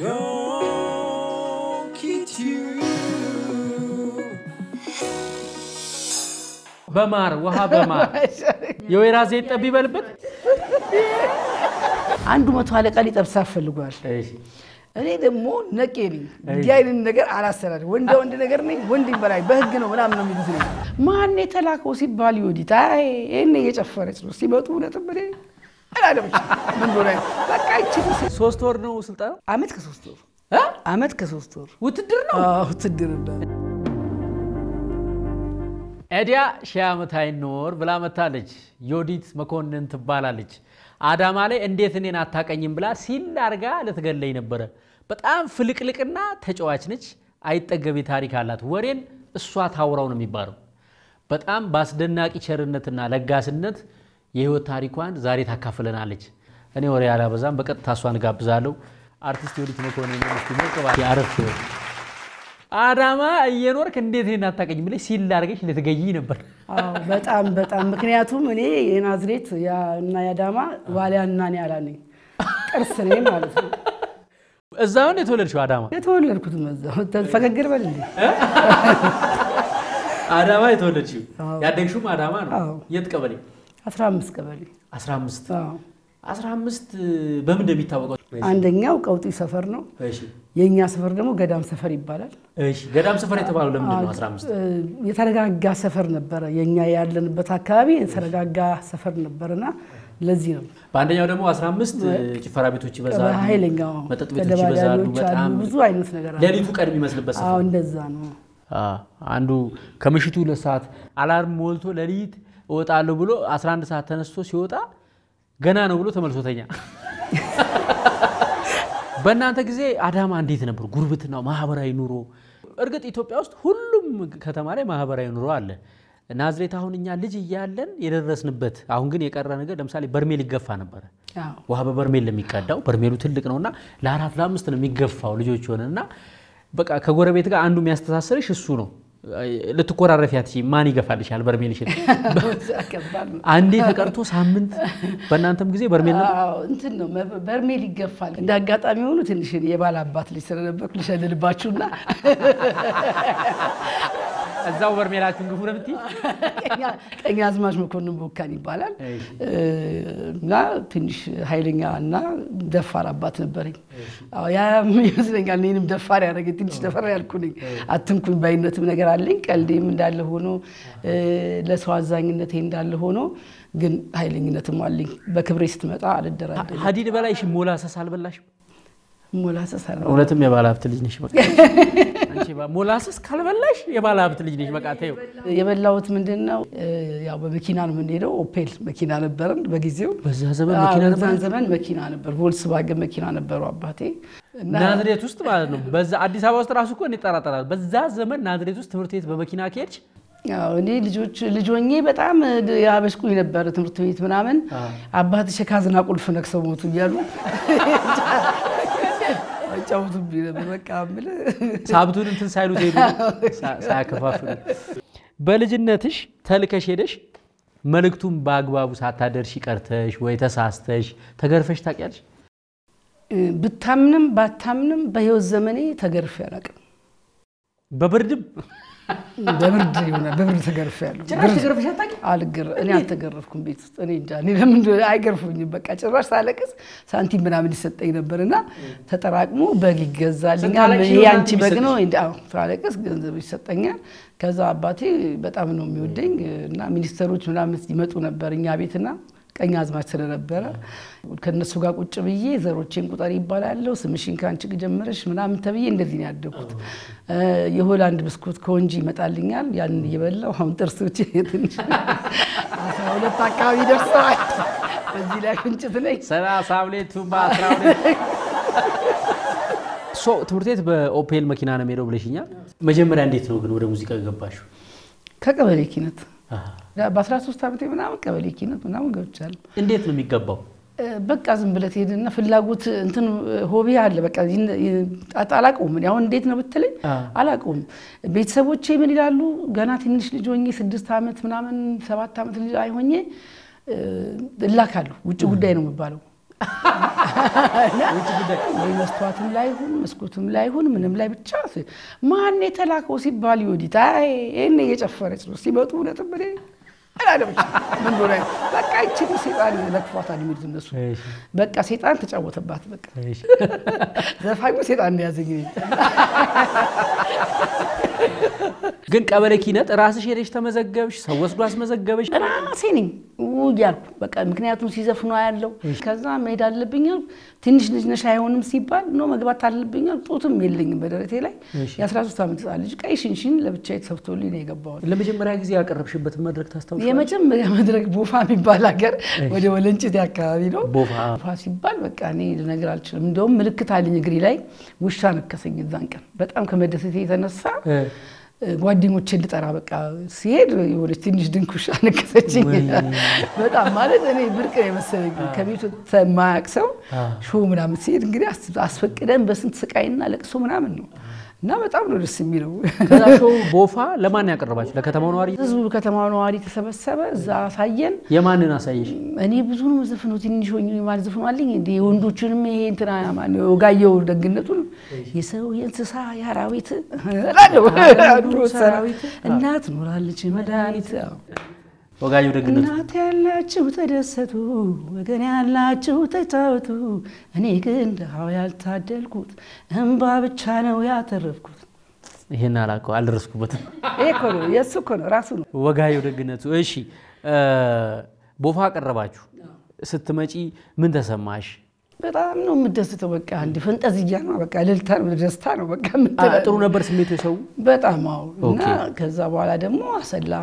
Donkey Tube. Bamar, waha bamar. Yo erazi tabi balbet. عنده متعلق عليه تبصف اللقاش. أنا إذا مو نكيري جاي للنجار على سرر وند نجار مين وند براي بهجنا ولا من ميزين ما نتلاك وسيب باليودي تاي إني يتشفرت وسيبه طوله تبري أنا مش من براي لكاي تشوف سوستور نو سلطان عمتك سوستور ها عمتك سوستور وتدرنا وتدرنا أديا شامت هاي النور بلا متالج يوديت مكون ننتبالالج آدم على انديثني ناتاك أنيم بلا سين دارجا لتقللين برا، بس أم فلك لكنا تجواج نج أيت أجبي تاريخ حالات ورين السوات هاوراون ميبارو، بس أم باس دننا كيشرنت نالجاسنت يهو تاريخوان زاري ثقافلنا عليج، أني وري على بزام بكت ثاسوان قابزالو، أرتيست يوديت مكون نمستمر كواي عارفه، آدم أيه نور كنديثني ناتاك أنيم بلا سين دارجا لتقللين برا. በጣም ምክንያቱም እኔ የናዝሬት ያ እና ያዳማ ዋሊያና ነኝ አላለኝ ቅርስ ነኝ ማለት ነው እዛው ነው የተወለድሽው አዳማ የተወለድኩት እዛው ተፈገግር በልልኝ አዳማ የተወለድሽው ያደግሽው አዳማ ነው የት ቀበሌ 15 ቀበሌ 15 አዎ 15 በምን እንደሚታወቀው አንደኛው ቀውጢ ሰፈር ነው እሺ የኛ ሰፈር ደግሞ ገዳም ሰፈር ይባላል እሺ ገዳም ሰፈር የተባለው ለምን ነው 15 የተረጋጋ ሰፈር ነበር የኛ ያለንበት አካባቢ የተረጋጋ ሰፈር ነበርና ለዚህ ነው በአንደኛው ደግሞ 15 ጭፈራ ቤቶች ይበዛሉ ኃይለኛው መጠጥ ቤቶች ይበዛሉ በጣም ብዙ አይነት ነገር አለ ለሊቱ ቀድም ይመስልበት ሰፈር አዎ እንደዛ ነው አንዱ ከምሽቱ 2 ሰዓት አላርም ሞልቶ ለሊት ወጣለው ብሎ 11 ሰዓት ተነስቶ ሲወጣ ገና ነው ብሎ ተመልሶተኛ በእናንተ ጊዜ አዳማ እንዴት ነበር ጉርብትናው ማህበራዊ ኑሮ እርግጥ ኢትዮጵያ ውስጥ ሁሉም ከተማ ላይ ማህበራዊ ኑሮ አለ ናዝሬት አሁንኛ ልጅ ይያለን የደረስንበት አሁን ግን የቀረ ነገር ለምሳሌ በርሜል ይገፋ ነበር አዎ ውሃ በበርሜል ለሚቀዳው በርሜሉ ትልቅ ነውና ለ4 ለ5 ነው የሚገፋው ልጆች ሆነና በቃ ከጎረቤት ጋር አንዱ የሚያስተሳስርሽ እሱ ነው ለተቆራረፍ ያትሽ ማን ይገፋልሻል በርሜልሽ አንዴ ተቀርቶ ሳምንት በእናንተም ግዜ በርሜል ነው አዎ እንትን ነው በርሜል ይገፋል እንዳጋጣሚ ሆኖ ትንሽ የባል አባት ልጅ ስለነበርኩ ልሸልልባችሁና እዛው በርሜላችን ግፉ ረብቲ ቀኛ አዝማች መኮንን ቦካን ይባላል እና ትንሽ ኃይለኛና ደፋር አባት ነበርኝ አዎ ያ ይመስለኛል እኔንም ደፋር ያደረገ ትንሽ ደፋር ያልኩኝ አትንኩኝ ባይነትም ነገር አለኝ ቀልዴም እንዳለ ሆኖ ለሰው አዛኝነቴ እንዳለ ሆኖ ግን ኃይለኛነትም አለኝ በክብሬ ስትመጣ አልደረደረ ሀዲድ በላይሽ ሞላሰስ አልበላሽ ሞላሰስ አለ እውነትም የባላፍት ልጅ ነሽ በቃ ሞላሰስ ካልበላሽ የባላፍት ልጅ ነሽ በቃ ታዩ የበላውት ምንድነው ያው በመኪና ነው እንደው ኦፔል መኪና ነበርን በጊዜው በዛ ዘመን መኪና ነበር ቮልስዋገን መኪና ነበር አባቴ ናዝሬት ውስጥ ማለት ነው በዛ አዲስ አበባ ውስጥ ራስኮ እኔ ተራራታል በዛ ዘመን ናዝሬት ውስጥ ትምህርት ቤት በመኪና ከሄድሽ ያው እኔ ልጆኜ በጣም ያበስኩኝ ነበር ትምህርት ቤት ምናምን አባትሽ ካዝና ቁልፍ ነክሰው ሞቱ ይያሉ ጫውቱ ቢለብ በቃ አምል ሳብቱን እንትን ሳይሉት ሄዱ ሳያከፋፍሉ በልጅነትሽ ተልከሽ ሄደሽ መልክቱን ባግባቡ ሳታደርሽ ቀርተሽ ወይ ተሳስተሽ ተገርፈሽ ታቂያለሽ ብታምንም ባታምንም በህይወት ዘመኔ ተገርፈ ያላቀም በብርድም በብርድ ይሆነ በብርድ ተገርፈ ያለው ጭራሽ ተገርፈሽ ታቂ አልገር እኔ አልተገረፍኩም ቤት ውስጥ እኔ እንጃ እኔ ለምን አይገርፉኝም በቃ ጭራሽ ሳለቅስ ሳንቲም ምናምን ይሰጠኝ ነበርና ተጠራቅሞ በግ ይገዛልኝ ያንቺ በግ ነው አዎ ሳለቅስ ገንዘብ ይሰጠኛል ከዛ አባቴ በጣም ነው የሚወደኝ እና ሚኒስተሮች ምናምን ይመጡ ነበርኛ ቤትና ቀኛ አዝማች ስለነበረ ከነሱ ጋር ቁጭ ብዬ ዘሮቼን ቁጣሪ ይባላል ስምሽን ካንቺ ጀመረሽ ምናምን ተብዬ እንደዚህ ነው ያደኩት የሆላንድ ብስኩት ኮንጂ ይመጣልኛል ያን ይበላው አሁን ጥርሶቼ ትንሽ አሁን ተቃው ይደርሳል በዚህ ላይ እንጨት ላይ ሰራ ሳብሌቱ ባትራውኔ ሶ ትምርቴት በኦፔል መኪና ነው የሚሄደው ብለሽኛል መጀመሪያ እንዴት ነው ግን ወደ ሙዚቃ ገባሽው ከቀበሌ ኪነት በ13 አመቴ ምናምን ቀበሌ ኪነት ምናምን ገብቻለሁ እንዴት ነው የሚገባው በቃ ዝም ብለት ሄድና ፍላጎት እንትን ሆቢ አለ በቃ አጣላቀው ምን ያው እንዴት ነው ብትለኝ አላቀውም ቤተሰቦቼ ምን ይላሉ ገና ትንሽ ልጅ ሆኜ 6 አመት ምናምን 7 አመት ልጅ አይሆኜ እላካለሁ ውጭ ጉዳይ ነው የሚባለው مستواتم لا يهون مسكوتم لا يهون منهم لا بتشافي ما عني تلاقوا سيبالي ودي تاي إني يجفرت له سيبتو لا تبرين أنا من دونه بقى أي شيء سيبالي لك فاتني مرت النسوة بقى سيد أنت تجاوب تبعت بقى ده فاهم سيد أني أزيني كن كابركينات راسش يريش تمزجوش سوّس براس مزجوش أنا سيني وجاب بقى ممكن يا توصي زفنو عالو كذا ما يدار لبينير تنش نش هايون مسيبال نو ما جبت على لبينير طوتم ميلين بدرت هلاي يا ترى شو سامت عليك أي شين لو بتشيت سبتولي نيجبار لما جم رايك زيك قرب شبة مدرك تستوي يا ما جم مدرك بوفا ببال أجر وده ولنش ذاك هذيلو بوفا سيبال بقى يعني نقرأ لش من دوم ملكت على نجري لي وشانك كسيج ذانك بتأم كمدرستي تنصع وادي متشدد ترابك سير يورثين جدًا كوشانة كذا بس عمالة أنا يبركني مثلاً كميت ما أكسم شو منام سير غير أسفك كده بس أنت سكاين على كسو منام إنه نعم تعملوا رسميلو كذا شو بوفا لما نقرباش لكتمانواري تزبو كتمانواري تسبب زعفين يماني ناسيش أنا بزون مزفنو تيني شو إني ما زفنو عليني دي وندو تشرمي ترى أنا وجايو دقنا تون يسوي ينتصا يا راويت لا نو راويت النات نورا اللي شيء مدانيت وجايو دقنا النات يلا شو تدرستو وجن يلا شو تتاوتو أنا كنت حاول تعدل كوت هم باب تشانو يا ترف كوت هنا راكو على رزقك بس إيكونو يسكونو راسونو وجايو دقنا تو إيشي بوفاك الرباجو ستماشي من تسماش بتاع منو مدرسة توقع عندي فانت أزيان وبك على التان مدرستان وبك من ترونا برسمي تسوي بتاع ماو نا كذا ولا ده مو أحسن لا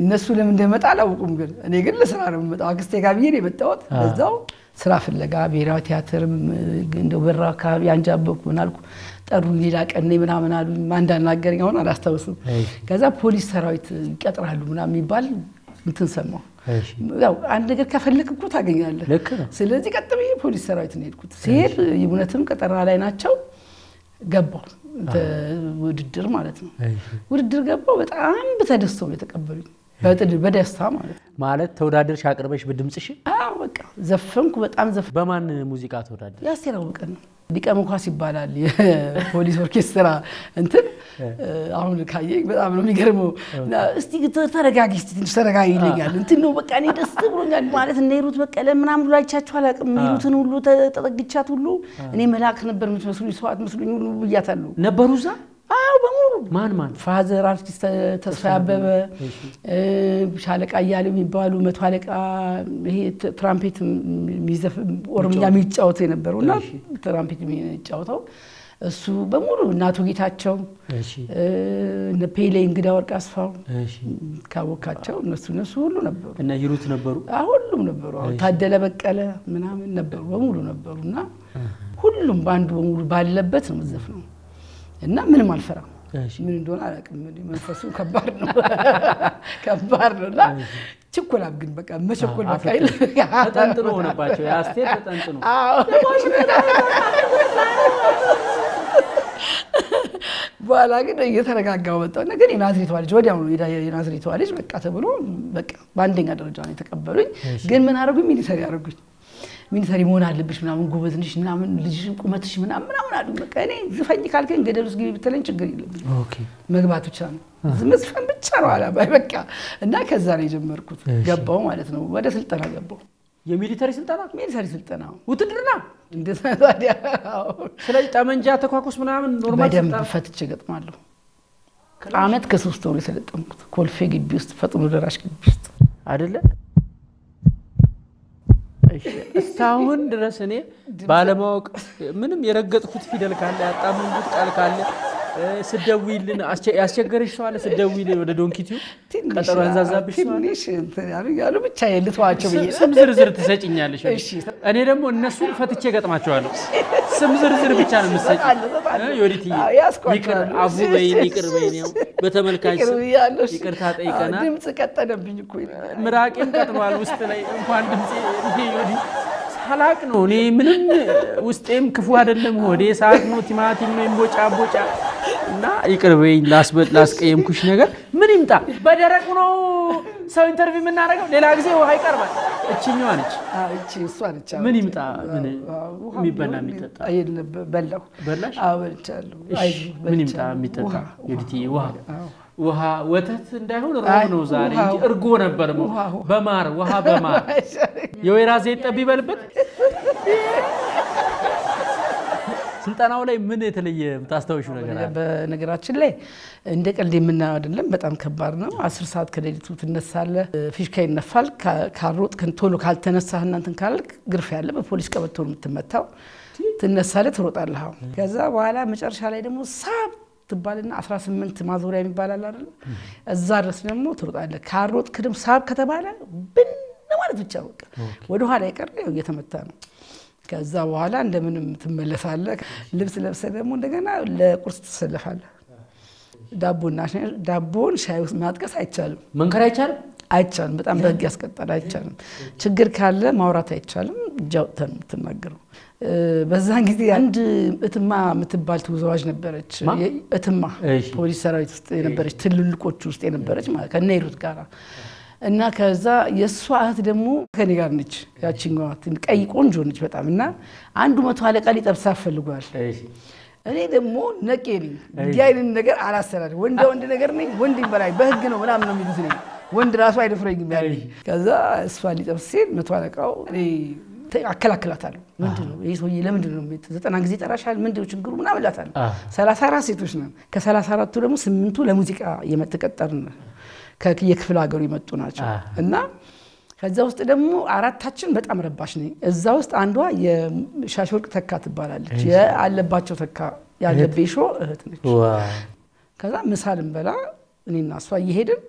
الناس ولا من دمت على وقوم قل أنا قل لسرار من مت عكس تجابيري بتوت بس ده سراف اللي جابيرات ياتر عند برا كاب ينجابك منالكو تروي لك أني منامنا ما عندنا قرينا هون على استوسم كذا بوليس سرايت كتر هالمنا ميبال متنسمه لا عند غير كفر لك كوت هاجينال لك سلازي كتبي بوليس سرايت نيلكوت سير يبونتم كتر على ناتشو جبوا وددر معناتنا وددر جبوا بتعام بتدستو بيتقبلوا بتدر بدستا معنات معنات تودادر شاقربش بدمصش اه بقى زفنكو بتعام زف بمان موسيقى تودادر يا سيرو بقنا ዲቀሙ ኳስ ይባላል የፖሊስ ኦርኬስትራ እንት አሁን ካየክ በጣም ነው የሚገርመው እስቲ ተረጋጊ እስቲ ተረጋጊ ይለኛል እንት ነው በቃ እኔ ደስ ብሎኛል ማለት እንደ ሩት በቀለ ምናም ሁሉ አይቻችሁ አላቅም ይሉትን ሁሉ ተጠግቻት ሁሉ እኔ መልአክ ነበር የምትመስሉኝ ሰዋት መስሉኝ ሁሉ ይያታሉ ነበሩዛ አው በሙሉ ማን ፋዘር አርቲስት ተስፋ ያበበ ሻለቃ ያለው የሚባሉ መቶ አለቃ ይሄ ትራምፔት ሚዘፍ ኦሮምኛ የሚጫወተው የነበሩና ትራምፔት የሚጫወተው እሱ በሙሉ እናቱ ጌታቸው እሺ እነ ፔሌ እንግዳ ወርቅ አስፋው እሺ ካወቃቸው እነሱ ሁሉ ነበሩ እና ይሩት ነበሩ ሁሉም ነበሩ ታደለ በቀለ ምናምን ነበሩ በሙሉ ነበሩና ሁሉም ባንዱ በሙሉ ባለበት ነው ዘፈነው እና ምንም አልፈራ ምን እንደሆነ አላቅም መንፈሱ ከባድ ነው ከባድ ነውላ ቸኮላብ ግን በቃ መቸኮል በቃ ተጠንጥሮ ሆነባቸው ያስቴት ተጠንጥሮ አዎ በኋላ ግን እየተረጋጋው መጣው ነገር የናዝሬቷ ልጅ ወዲያው የናዝሬቷ ልጅ በቃ ተብሎ በቃ በአንደኛ ደረጃ ነው የተቀበሉኝ ግን ምን አረጉኝ ሚሊተሪ አረጉኝ من ثريمون على البش من عمون جوبز نش من عمون لجيم قمتش من عمون عدو مكاني زفني كالكين قدر رزقي بتلين شجري له. أوكي. ما جبته كان. زمزفن بتشارو على بيبك الناس كزاري جمر كوت. جابهم على تنو وده سلطنا جابهم. يا ميليتاري سلطنا؟ ميليتاري سلطنا. وتدرنا. إندسنا هذا. خلاص تامن جاتك وقص من عمون نورمال. بدم بفتش جت ماله. عمت كسوس توري سلطنا كل فيجي بيست فتقول دراش بيست. عارله؟ استاون درسني بالموك منهم يرقد خد في ذلك على طامن بوت على كله سدوي لنا أشجعرش سؤال سدوي لنا ولا دونكي تيوب كتروا هنزازا بيشوال ليش يعني قالوا بتشايل تواتشوي سمزر زر تساج إنياله شو أنا رم النسول فتشي قط ما شوانه سمزر زر بيشان مسج يوريتي يكر أبو بين يكر بينيو بتمل كايس يكر ثات إيكانا دمس كتنا بينكوين مراك إن كتوال مستلعي فان دمس يوري حالاك نوني منن وستيم كفو هذا المهودي ساعات نو تماتي منين بوجا نا يكربين لاس بيت لاس كيم كوش نجار من إمتى بدرك منو سو إنترفيو من نارك للاجزي هو هاي كربان أشيني وانش أشين سوانش من إمتى من مبنا ميتة أيه بلغ بلش أول تلو من إمتى ميتة يدتي وها وها وتتندهون رونو زاري أرجونا برمو بمار وها بمار يوي رازيت أبي بالبت سلطان أولي من يتلي متاستوي شو نقرأ بنقرأت شلي عندك اللي منا ودلهم بتأم كبرنا عصر ساعات كده يتوت النسال فيش كائن نفال كاروت كنتولو كالتنسه هنا تنكالك قرفي على بوليس كبتول متمتاو تنسالة تروت علىها كذا وعلى مش أرش على يدهم صعب تبالنا عصر سمنت معذورين بالالر الزار رسمي مو تروت على كاروت كريم صعب كتباله بن نوارد بتشوك ودوها ليكر يتمتانو كذا وعلا عندما نتملف على لبس لبس هذا مو دقنا لقرص تسلف على دابون عشان دابون شاي وسمات كاس عيتشال من كره عيتشال عيتشال بتأم بقياس كتر عيتشال شجر كله ما ورات عيتشال جو تم تنقروا بس هنجدي عند اتما متبالت وزواج نبرت اتما بوليس رايت نبرت تلول كوتشوس نبرت ما كان نيروت كارا እና ከዛ የሷ አህት ደግሞ ከኔ ጋር ነች ያቺኛዋ ጥንቀይ ቆንጆ ነች በጣምና አንዱ 100 አለቃ ሊጠብሳ ፈልጓል እኔ ደግሞ ነቄ ነኝ ዲያይን ነገር አላሰራል ወንድ ነገር ነኝ ወንድ ይበላይ በህግ ነው ምናምን ነው የሚሉት ነኝ ወንድ ራሱ አይደፍረኝም ያለ ከዛ እሷ ሊጠብሲል 100 አለቃው እኔ አከላከላታለሁ ምንድነው ይሄ ሰውዬ ለምንድን ነው 90 ጊዜ ጠራሻል ምንድነው ችግሩ ምናምን ላታለሁ 34 ሴቶች ነን ከ34ቱ ደግሞ 8ቱ ለሙዚቃ የመተቀጠርን ከየክፍል ሀገሩ ይመጡ ናቸው እና ከዛ ውስጥ ደግሞ አራታችን በጣም ረባሽ ነኝ እዛ ውስጥ አንዷ የሻሽወርቅ ተካ ትባላለች ያለባቸው ተካ ያለበይሾ እህት ነች ከዛ ምሳልን በላ እኔና እሷ ይሄድን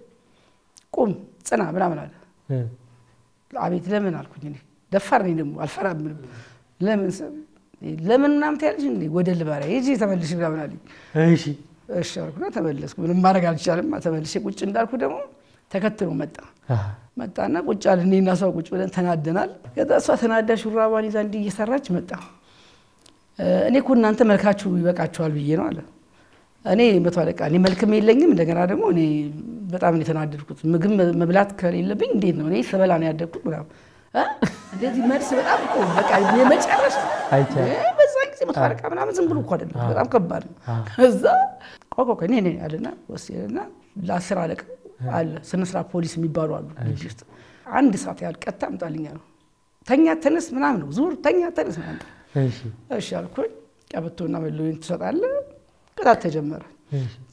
ቁም ጽና ብላም አለ አቤት ለምን አልኩኝ እኔ ደፋር ነኝ ደግሞ አልፈራም ለምን እናንተ ያልሽ እንዴ ወደ ልባራ እጂ ተመልሽ ብላም አለ እሺ እሻርኩና ተመለስኩ ምንም ማረግ አልቻለም ተመልሼ ቁጭ እንዳልኩ ደግሞ ተከትሎ መጣና ቁጭ አለ እኔና ሰው ቁጭ ብለን ተናደናል ከዛሷ ተናዳ ሹራባን ይዛ እንዲህ እየሰራች መጣ እኔ እኮ እናንተ መልካችሁ ይበቃችኋል ብዬ ነው አለ እኔ መቶ አለቃ እኔ መልክም የለኝም እንደገና ደግሞ እኔ በጣም ነው ተናደድኩት ምግብ መብላት ከሌለብኝ እንዴት ነው እኔ ሰበላ ነው ያደኩት ብላ እንደዚህ መልስ በጣም እኮ በቃ የመጨረሻ አይቻ متفرق أنا ما زنبلو قادم أنا كبار هذا كوكو كني نين علينا وسيرنا لا سر عليك على سنسرع بوليس ميبارو على عندي ساعتي على كتام تعلينا تانية تنس من عمله زور تانية تنس من عمله إيش يالكون كابتن عمل لو ينتصر على كذا تجمر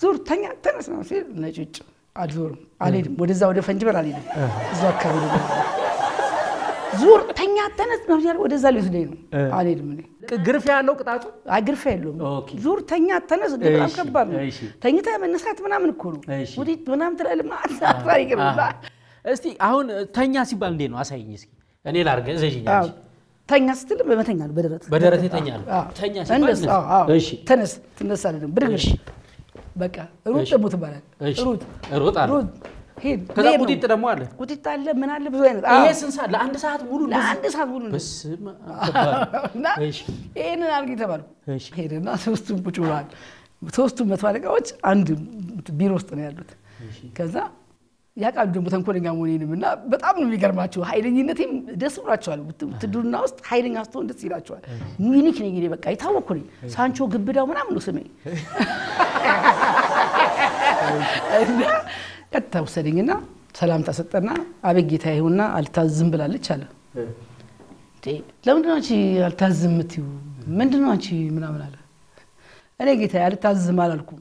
زور تانية تنس من عمله نجيت على زور عليه بدي زاوية فنجبر عليه زكاة زور تانية تنس من عمله بدي زاوية سدين عليه مني ግርፍ ያለው ቅጣቱ አግርፍ ያለው ዙር ተኛ ተነስ በጣም ከባድ ነው ተኝታ መነሳት ምናምን እኮ ነው ውዲት ምናምን ትላለማ አሳፋሪ ግርባ እስቲ አሁን ተኛ ሲባል እንዴ ነው አሳይኝ እስኪ እኔ ላርገ ዘጂኛ ተኛ ስትል በመተኛል በደረቴ ተኛል ተኛ ሲባል እሺ ተነስ ተነሳለህ ብድግሽ በቃ ሩጥ ቡት ባላል ሩጥ ሩጥ አለ ሄድ ከዛ ውዲት ደሞ አለ ውዲት አለ ምን አለ ብዙ አይነት ይሄ ስንሳ ለአንድ ሰዓት ሙሉ በስማ አባባና እሺ እኔ አልጊ ተባሉ እሺ ሄደና ሶስቱን ቁጭ ብሏል ሶስቱን መቶ አለቃዎች አንድ ቢሮ ውስጥ ነው ያሉት ከዛ ያቃሉ ደሞ ተንኮለኛ መሆኔንምና በጣም ነው የሚገርማቸው ኃይለኝነቴም ደስ ብሏቸዋል ትዱና ውስጥ ኃይለኛ አስተው እንደዚህ ይላቸዋል ሚኒክ ነኝ ይሄ በቃ ይታወቁኝ ሳንቾ ግብዳው ምናምን ነው ስሜ كتاو سرينا سلام تسطنا ابي جيتا يهونا التازم بلالچ አለ تي ለምንድነው አንቺ አልታዝም ምትዩ ምንድነው አንቺ ምናምን አለ እኔ ጌታ አልታዝም አላልኩም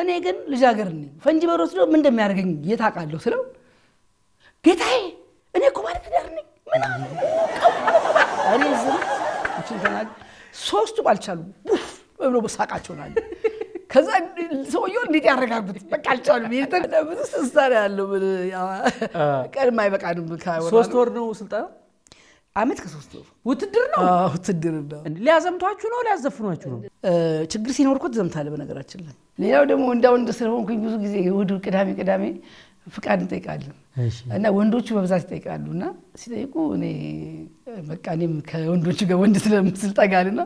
እኔ ግን ልጃገር ነኝ ፈንጂ በሮስ ነው ምን እንደሚያርገኝ የታቃለው ስለው ጌታዬ እኔ እኮ ማለት ደርነኝ ምን አለ እኔ ዝም እቺ ተናግ ሶስቱ ባልቻሉ ብሎ በሳቃቸው ናል ከዛ ሰውየው እንዴት ያረጋጉት በቃ አልቻሉም ብዙ ስልጣን ያለው ቀርማ ይበቃንም ካወራ ሶስት ወር ነው ስልጣን አመት ከሶስት ወር ውትድር ነው ውትድር ነው ሊያዘምቷችሁ ነው ሊያዘፍኗችሁ ነው ችግር ሲኖርኩት ዘምታለ በነገራችን ላይ ሌላው ደግሞ እንደው እንደሰረሆንኩኝ ብዙ ጊዜ ወዱ ቅዳሜ ፍቃድ እንጠይቃለን እና ወንዶቹ በብዛት ይጠይቃሉና ሲጠይቁ እኔ በቃ እኔም ከወንዶቹ ጋር ወንድ ስለምስል ጠጋልና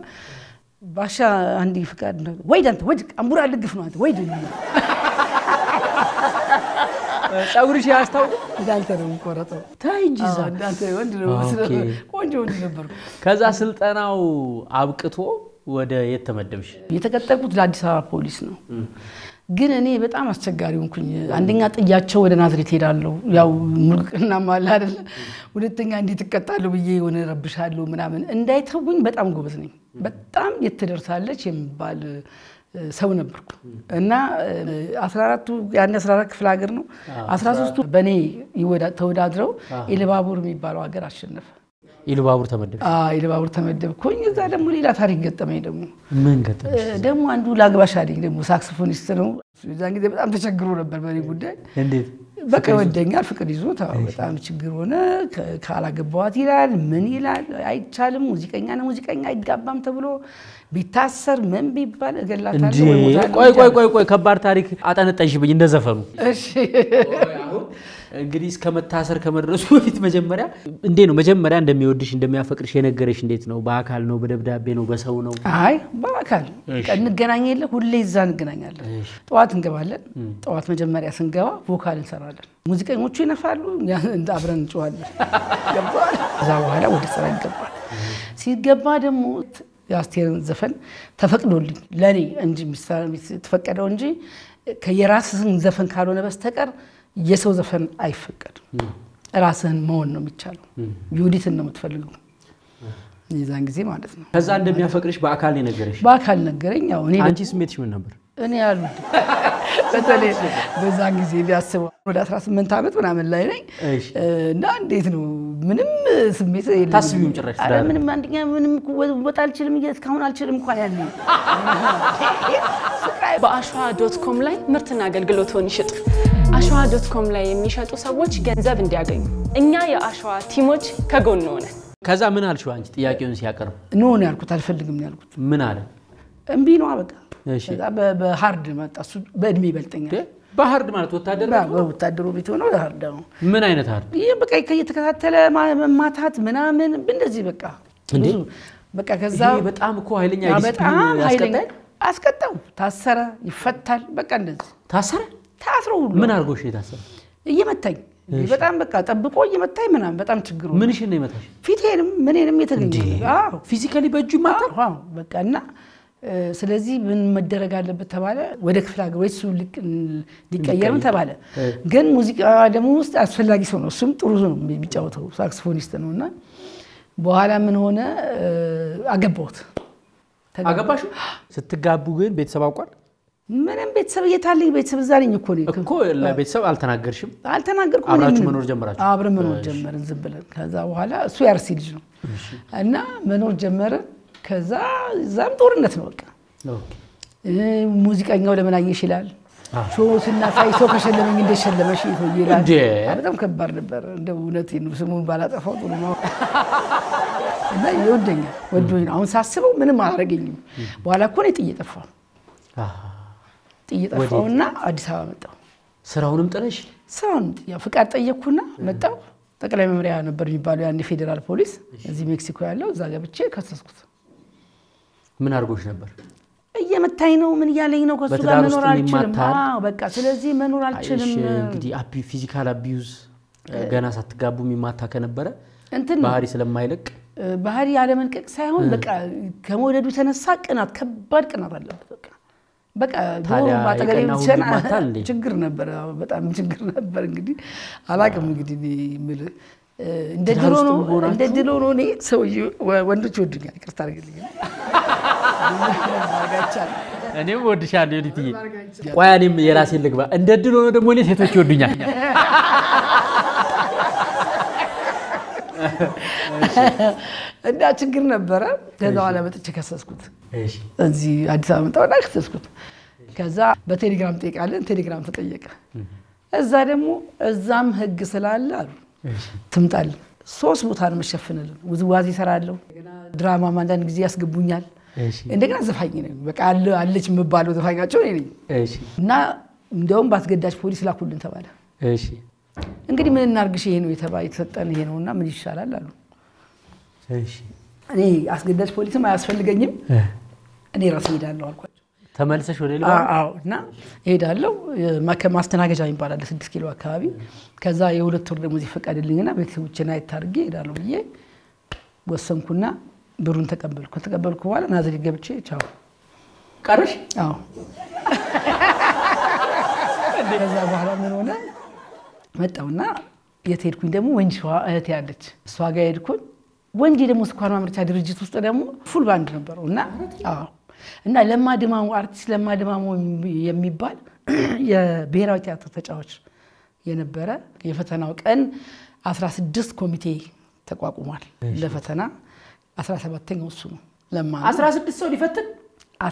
ባሻ አንዲ ፍቃድ ነው ወይ ዳንተ ወይ አምቡራ ልግፍ ነው አንተ ወይ ዱኝ ጻውሪሽ ያስተው ዳንተ ነው ቆረጠው ታይጂ ዳንተ ወንድ ነው ቆንጆ ወንድ ነበር ከዛ ስልጣናው አብቅቶ ወደ የተመደምሽ የተከተልኩት ለአዲስ አበባ ፖሊስ ነው ግን እኔ በጣም አስቸጋሪውንኩኝ አንደኛ ጥያቸው ወደ ናዝሬት ሄዳለው ያው ምርቅና ማላ አይደል ሁለተኛ እንዴት ተከታለው ብዬ ሆነ ረብሻለሁ ምናምን እንዳይተውኝ በጣም ጎበዝ ነኝ በጣም የተደርሳለች የሚባል ሰው ነበርኩ እና 14ቱ ያን 14 ክፍለ ሀገር ነው 13ቱ በኔ ተወዳድረው ኢልባቡር የሚባለው ሀገር አሸነፈ ኢልባቡር ተመደብኩ ኢልባቡር ተመደብኩኝ እዛ ደሞ ሌላ ታሪክ ገጠመኝ ደሞ ምን ገጠመሽ ደሞ አንዱ ላግባሽ አለኝ ደሞ ሳክስፎኒስት ነው እዛን ግዜ በጣም ተቸግሮ ነበር በኔ ጉዳይ እንዴት በቃ ወደኛል ፍቅር ይዞታ በጣም ችግር ሆነ ካላገባዋት ይላል ምን ይላል አይቻልም ሙዚቀኛ አይጋባም ተብሎ ቢታሰር ምን ቢባል እገላታለሁ ወይ ሞታለሁ ቆይ ከባድ ታሪክ አጠነጠሽብኝ እንደዘፈኑ እሺ እንግዲህ እስከመታሰር ከመድረሱ ወዲት መጀመሪያ እንዴ ነው መጀመሪያ እንደሚወድሽ እንደሚያፈቅርሽ የነገረሽ እንዴት ነው በአካል ነው በደብዳቤ ነው በሰው ነው አይ በአካል እንገናኝ የለ ሁሌ እዛ እንገናኛለን ጧት እንገባለን ጧት መጀመሪያ ስንገባ ቮካል እንሰራለን ሙዚቀኞቹ ይነፋሉ አብረን እንጫዋለን ገባል እዛው ኋላ ወደ ስራ ይገባል ሲገባ ደሞ ያስቴርን ዘፈን ተፈቅዶልኝ ለኔ እንጂ ተፈቀደው እንጂ ከየራስህን ዘፈን ካልሆነ በስተቀር የሰው ዘፈን አይፈቀድም ራስን መሆን ነው የሚቻለው ዩዲትን ነው የምትፈልገው ይዛን ግዜ ማለት ነው ከዛ እንደሚያፈቅርሽ በአካል ነገርሽ በአካል ነገረኝ ያው እኔ አንቺስ ስሜትሽ ምን ነበር እኔ ያሉ በተለይ በዛን ግዜ ቢያስቡ ወደ 18 አመት ምናምን ላይ ነኝ እና እንዴት ነው ምንም ስሜት የለም ታስቢውም ጭራሽ ዳር ምንም አንደኛ ምንም ወጣልችልም እስካሁን አልችልም እንኳን ያለ በashwa.com ላይ ምርትና አገልግሎቱን ይሽጥ ashwa.com ላይ የሚሸጡ ሰዎች ገንዘብ እንዲያገኙ እኛ የashwa ቲሞች ከጎን ሆነ ከዛ ምን አልሽው አንቺ ጥያቄውን ሲያቀርብ ነው ነው ያልኩት አልፈልግም ነው ያልኩት ምን አለ እንቢ ነው አበቃ እሺ በሃርድ መጣሱ በእድሜ ይበልጠኛል በሃርድ ማለት ወታደር ነው ወታደሩ ቤት ሆኖ ሃርድ ነው ምን አይነት ሃርድ ይሄ በቃ እየተከታተለ ማማታት ምናምን እንደዚህ በቃ እንዴ በቃ ከዛ በጣም እኮ ኃይለኛ ዲስፕሊን ያስቀጣል አስቀጣው ታሰረ ይፈታል በቃ እንደዚህ ታሰረ ታስሮ ሁሉ ምን አርጎሽ የታሰረ እየመታኝ በጣም በቃ ጠብቆ እየመታኝ ምናም በጣም ችግሩ ምንሽ ነው የመታሽ ፊቴንም ምንንም የተገኘው አዎ ፊዚካሊ በእጁ ማጣው አዎ በቃና ስለዚህ ምን መደረግ አለበት ተባለ ወደ ክፍለ ሀገር ወይስ ልክ ሊቀየርም ተባለ ግን ሙዚቃ ደግሞ ውስጥ አስፈላጊ ሰው ነው እሱም ጥሩ ነው የሚጫወተው ሳክስፎኒስት ነውና በኋላ ምን ሆነ አገባሁት አገባሽ ስትጋቡ ግን ቤተሰብ አውቋል ምንም ቤተሰብ የታለኝ ቤተሰብ ዛሬኝ እኮ ነው እኮ ለቤተሰብ አልተናገርሽም አልተናገርኩም አብራችሁ መኖር ጀመራችሁ አብረን መኖር ጀመርን ዝም ብለን ከዛ በኋላ እሱ ያርሲ ልጅ ነው እና መኖር ጀመረን ከዛ ዛም ጦርነት ነው በቃ ኦኬ ሙዚቃኛው ለምን አየሽ ይላል ሾውስና ሳይሶ ከሸለመኝ እንደሸለመሽ ይላል በጣም ከባድ ነበር እንደው እውነት ነው ስሙን ባላጠፋው ጥሩ ነው እና ይወደኛ ወዶኝ አሁን ሳስበው ምንም አላረገኝም በኋላ እኮ ነው ጥየጠፋ ጥይጣፋውና አዲስ አበባ መጣው ስራውንም ጥለሽ ስራውን ያ ፍቃድ ጠየኩና መጣው ተቀላይ መምሪያ ነበር የሚባለው ያን ፌደራል ፖሊስ እዚህ ሜክሲኮ ያለው እዛ ጋብቼ ከሰስኩት ምን አርጎሽ ነበር እየመታኝ ነው ምን ያለኝ ነው ከሱ ጋር መኖር አልችልም አዎ በቃ ስለዚህ መኖር አልችልም እንግዲህ አቢ ፊዚካል አቢዩዝ ገና ሳትጋቡ የሚማታ ከነበረ ባህሪ ስለማይለቅ ባህሪ ያለ መንቀቅ ሳይሆን በቃ ከመወደዱ ተነሳ ቅናት ከባድ ቅናት አለበት በቃ በቃ ዶሮ ማጠገሬ ቸና ችግር ነበር በጣም ችግር ነበር እንግዲህ አላቀም እንግዲህ ምል እንደ ድሎ ነው እኔ ሰው ወንዶች ወድኛል ይቅርታ አድርግልኝ እኔም ወድሻለሁ ዩዲትዬ ቆይ እኔም የራሴን ልግባ እንደ ድሎ ነው ደግሞ እኔ ሴቶች ወድኛል እንዳ ችግር ነበር ከዛው አለ በጥቼ ከሰስኩት እሺ እዚ አዲስ አበባ መጣውና ከሰስኩት كذا بتليجرام تيك علن تليجرام تطيقه الزارمو الزام هج سلالة تمتال صوص بطار مشفنلون وزوازي سرالو دراما ما دان جزياس جبونيال إنك ناس فايقينه بكالله علىش مبالو تفايقة شوني نا دوم بس قداش بوليس لا كلن تباله إنك دي من النارجشي هنو يتباي تتاني هنو نا مديش شلالة لون أني أس قداش بوليس ما أسفل الجنيم أني راسي دالو أقول ثمانية شهور اللي نا إيه دالو ما كماستنا كجايم برا 6 كيلو أكابي كذا يقول الطرد مزيفك على اللي هنا بيكتبوا جناي ترجي دالو بيه وصلنا كنا برون تقبل كنت تقبل كوالا نازل يقبل شيء شاو كارش كذا بحرام من هنا متأونا يتيركون دمو وين شوا يتيادت سوا جايركون وين جي دمو سكوان ما مرتاح درجة توصل دمو فول باند نبرونا እና ለማድማሙ አርቲስት ለማድማሙ የሚባል የብሔራዊ ቲያትር ተጫዋች የነበረ የፈተናው ቀን 16 ኮሚቴ ተቋቁሟል ለፈተና 17ኛው እሱ ነው ለማ 16 ሰው ሊፈትን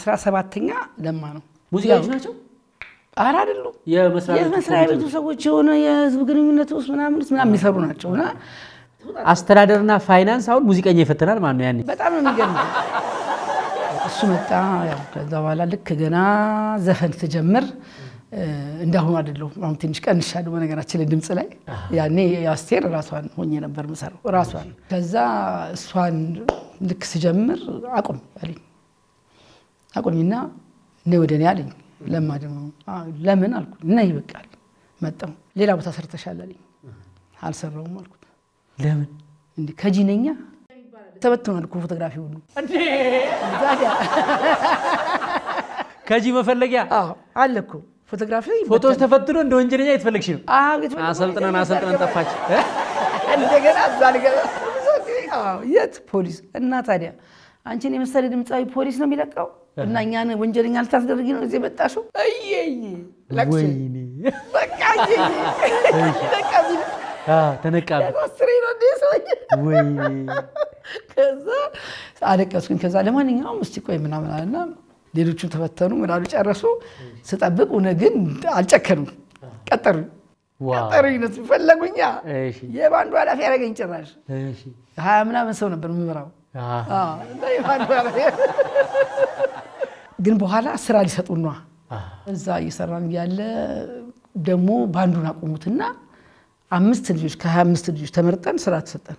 17ኛ ለማ ነው ሙዚቃዎች ናቸው አራ አይደሉም የመስሪያ ቤቱ ሰዎች የሆነ የህዝብ ግንኙነት ውስጥ ምናምን ይሰሩ ናቸውና አስተዳደርና ፋይናንስ አሁን ሙዚቀኛ ይፈተናል ማን ነው ያኔ በጣም ነው የሚገርመው ስመጣ ያው ከዛ በኋላ ልክ ገና ዘፈን ተጀመረ እንደሆነ አይደለም አሁን ትንሽ ቀንሻለሁ በነገራችን ለድምጽ ላይ ያኔ ያስቴር ራሷን ሆኜ ነበር መሰረው ራሷን ከዛ እሷን ልክ ሲጀምር አቁምኝና ነው ወደኔ አለኝ ለማድም ለምን አልኩኝ እና ይበቃል መጣው ሌላ ቦታ ሰርተሻል አለኝ አልሰራውም አልኩት ለምን እንዴ ከጂነኛ ተበትኗል እኮ ፎቶግራፊው ነው እንዴ ዛጋ ከጂ መፈለጊያ አለኩ ፎቶግራፊ ፎቶስ ተፈትኖ እንደ ወንጀለኛ እየተፈለግሽ ነው አሰልጥነን ተፋች እንደገና አዛልገና የት ፖሊስ እና ታዲያ አንቺ ነው መሰለ ድምጻዊ ፖሊስ ነው የሚለቀው እና እኛን ወንጀለኛ ልታስደርጊ ነው እዚህ መጣሽው እየዬ ለክሽ በቃ እየዬ ለካዚ ተነቃብ ወስሪኖ ዲስ ወይ ከዛ አለቀስኩኝ ከዛ ለማንኛውም እስቲ ቆይ ምናምን አለና ሌሎቹም ተፈተኑ ምናሉ ጨረሱ ስጠብቁ ግን አልጨከኑም ቀጠሩ ቀጠሩነት ፈለጉኛ እሺ የባንዱ አላፊ ያረጋኝ ጭራሽ እሺ 20 ምናምን ሰው ነበር ምምራው የባንዱ አላፊ ግን በኋላ ስራ ሊሰጡን ነው እዛ እየሰራን ያለ ደግሞ ባንዱን አቆሙትና 5 ልጆች ከ25 ልጆች ተመርጠን ስራ ተሰጠን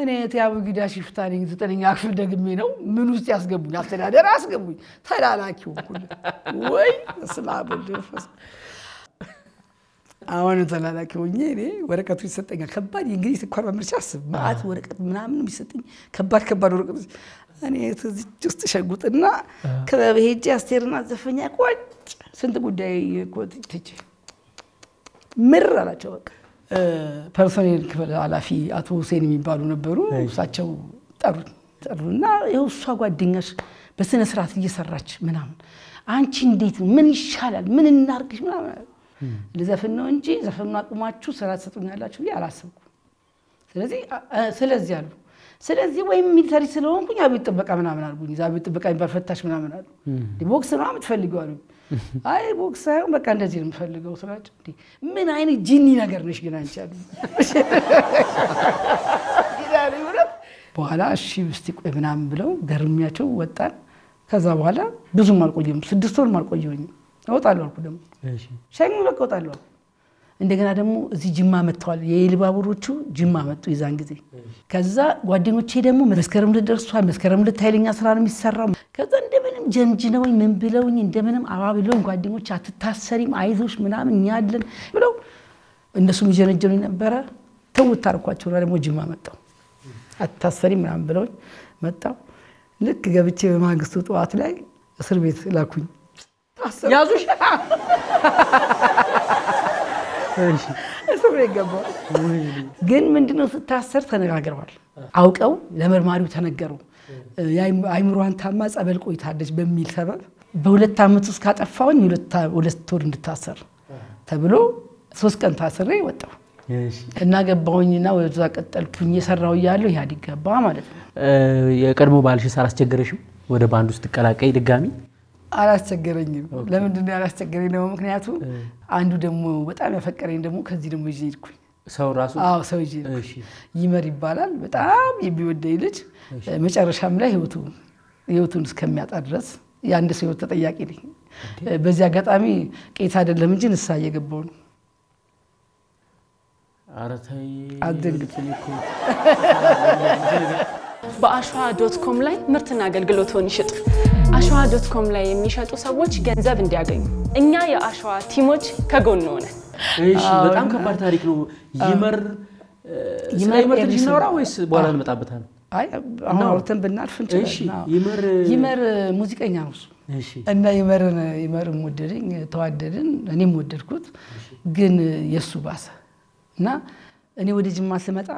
እኔ ታያው ግዳሽ ይፍታልኝ 9ኛ ክፍል ደግሜ ነው ምን ውስጥ ያስገቡኝ አስተዳደር አስገቡኝ ተላላኪው ሁሉ ወይ ስላብዱ ፈስ አሁን ተላላኪው እኔ ወረቀቱ ይሰጠኛ ከባድ እንግሊዝ እኮ በመርጫ አስብ ማአት ወረቀት ምናምን ይሰጠኝ ከባድ ወረቀት እኔ እዚህ ውስጥ ሸጉጥና ከበሄጂ አስቴርና ዘፈኛ ቆጭ ስንት ጉዳይ ቆጭ ትጭ ምራላቾ በቃ ፐርሶኔል ክፍል አላፊ አቶ ሁሴን የሚባሉ ነበሩ እሳቸው ጠሩና የውሷ ጓደኛሽ በስነ ስርዓት እየሰራች ምናምን አንቺ እንዴት ምን ይሻላል ምን እናርግሽ ምናምን ለዘፈን ነው እንጂ ዘፈን አቁማችሁ ስራ ተሰጡኛላችሁ ብዬ አላሰብኩም ስለዚህ አሉ ስለዚህ ወይ ሚሊተሪ ስለሆንኩኝ አብይ ተበቃ ምናምን አልኩኝ አብይ ተበቃ ይባል ፈታሽ ምናምን አሉ ቦክስ ነው የምትፈልጊው አሉ አይ ቦክስ አይሆን በቃ እንደዚህ ነው የምፈልገው ስራጭ ምን አይነት ጂኒ ነገር ነሽ ግን አንቺ አሉ ይላል ይወራል በኋላ እሺ እስቲ ቆይ ምናምን ብለው ገርሚያቸው ወጣን ከዛ በኋላ ብዙም አልቆየም 6 ወር ማልቆየኝ አወጣለሁ አልኩ ደግሞ እሺ ሸኝም ለቆ አወጣለሁ እንደገና ደግሞ እዚህ ጅማ መጣዋል የይልባቡሮቹ ጅማ መጡ ይዛን ግዜ ከዛ ጓደኞቼ ደግሞ መስከረም ለደርሷል መስከረም ለታይለኛ ስራ ነው የሚሰራው ከዛ እንደምንም ጀንጅነውኝ ምን ብለውኝ እንደምንም አባብለውኝ ጓደኞቼ አትታሰሪም አይዞሽ ምናምን ያያልን ብለው እንደሱ ምጀነጀኑኝ ነበር ተውታርኳቸው ደግሞ ጅማ መጣው አትታሰሪም ምናምን ብለውኝ መጣው ልክ ገብቼ በማግስቱ ጧት ላይ እስር ቤት ላኩኝ ያዙሽ እሱም ይገባ ግን ምንድነው ስታሰር ተነጋግረዋል አውቀው ለመርማሪው ተነገሩ አይምሮን ታማ ጸበል ቆይታለች በሚል ሰበብ በሁለት አመት ውስጥ ካጠፋውኝ ሁለት ወር እንድታሰር ተብሎ 3 ቀን ታስሬ ወጣው እና ገባውኝና ወደዛ ቀጠልኩኝ እየሰራው ያለው ያዲ ገባ ማለት ነው የቀድሞ ባልሽ ሳራስ ቸገረሽ ወደ ባንዱ ስትቀላቀይ ድጋሚ አላስተገረኝም ለምን ያላስተገረኝ ነው ምክንያቱም አንዱ ደግሞ በጣም ያፈቀረኝ ደግሞ ከዚህ ደግሞ ይይልኩ ሰው ራሱ አዎ ሰው ይይልኩ እሺ ይመር ይባላል በጣም የሚወደኝ ልጅ መጨረሻም ላይ ህይወቱን እስከሚያጣ ድረስ ያንድ ሰው ተጠያቂ ነኝ በዚያ አጋጣሚ ቄት አይደለም እንጂ ንሳ የገባው ነው አረታይ አድርግልኩ በashwa.com ላይ ምርትና አገልግሎት ሆን ይሽጥ ashwa.com ላይ የሚሸጡ ሰዎች ገንዘብ እንዲያገኙ እኛ የashwa ቲሞች ከጎን ሆነ እሺ በጣም ከባድ ታሪክ ነው ይመር ዲኖራ ወይስ በኋላ ልመጣበታል አይ አሁን አውርተን ብናልፍ እንችላለን ይመር ሙዚቀኛ ነው እሺ እና ይመርን ወደደኝ ተዋደደን እኔም ወደድኩት ግን የሱ ባሰ እና እኔ ወደ ጅማ ስመጣ